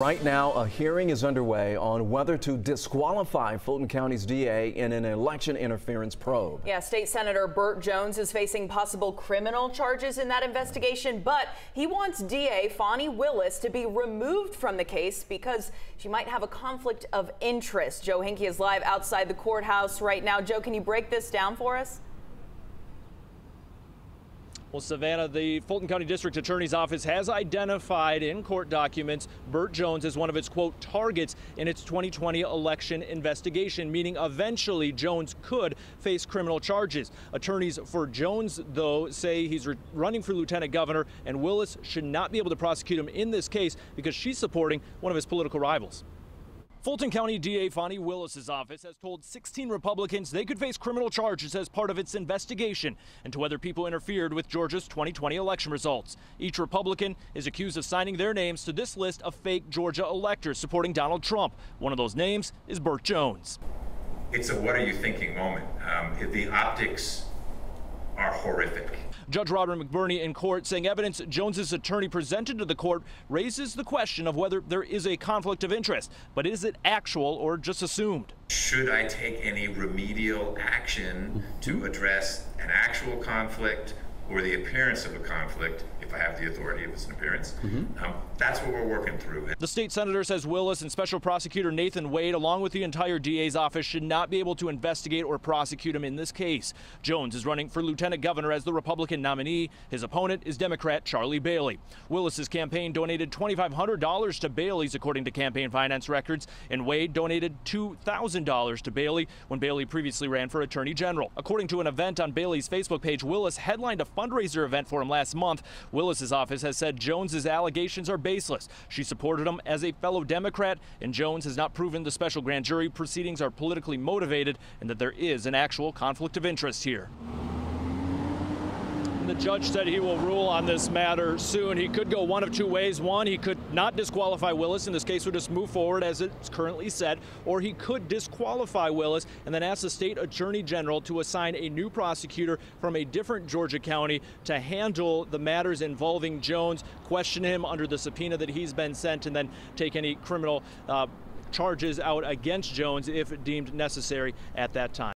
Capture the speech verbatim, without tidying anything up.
Right now, a hearing is underway on whether to disqualify Fulton County's D A in an election interference probe. Yeah, State Senator Burt Jones is facing possible criminal charges in that investigation, but he wants D A Fani Willis to be removed from the case because she might have a conflict of interest. Joe Henke is live outside the courthouse right now. Joe, can you break this down for us? Well, Savannah, the Fulton County District Attorney's Office has identified in court documents Burt Jones as one of its, quote, targets in its twenty twenty election investigation, meaning eventually Jones could face criminal charges. Attorneys for Jones, though, say he's running for lieutenant governor, and Willis should not be able to prosecute him in this case because she's supporting one of his political rivals. Fulton County D A Fani Willis's office has told sixteen Republicans they could face criminal charges as part of its investigation into whether people interfered with Georgia's twenty twenty election results. Each Republican is accused of signing their names to this list of fake Georgia electors supporting Donald Trump. One of those names is Burt Jones. It's a what are you thinking moment. Um, the optics are horrific. Judge Robert McBurney in court saying evidence Jones's attorney presented to the court raises the question of whether there is a conflict of interest, but is it actual or just assumed? Should I take any remedial action to address an actual conflict or the appearance of a conflict, if I have the authority if it's an appearance? Mm-hmm. um, that's what we're working through. The state senator says Willis and Special Prosecutor Nathan Wade, along with the entire D A's office, should not be able to investigate or prosecute him in this case. Jones is running for lieutenant governor as the Republican nominee. His opponent is Democrat Charlie Bailey. Willis's campaign donated twenty-five hundred dollars to Bailey's, according to campaign finance records, and Wade donated two thousand dollars to Bailey when Bailey previously ran for attorney general. According to an event on Bailey's Facebook page, Willis headlined a fundraiser event for him last month. Willis's office has said Jones's allegations are baseless. She supported him as a fellow Democrat, and Jones has not proven the special grand jury proceedings are politically motivated and that there is an actual conflict of interest here. The judge said he will rule on this matter soon. He could go one of two ways. One, he could not disqualify Willis, and this case would just move forward as it's currently set, or he could disqualify Willis and then ask the state attorney general to assign a new prosecutor from a different Georgia county to handle the matters involving Jones, question him under the subpoena that he's been sent, and then take any criminal uh, charges out against Jones if deemed necessary at that time.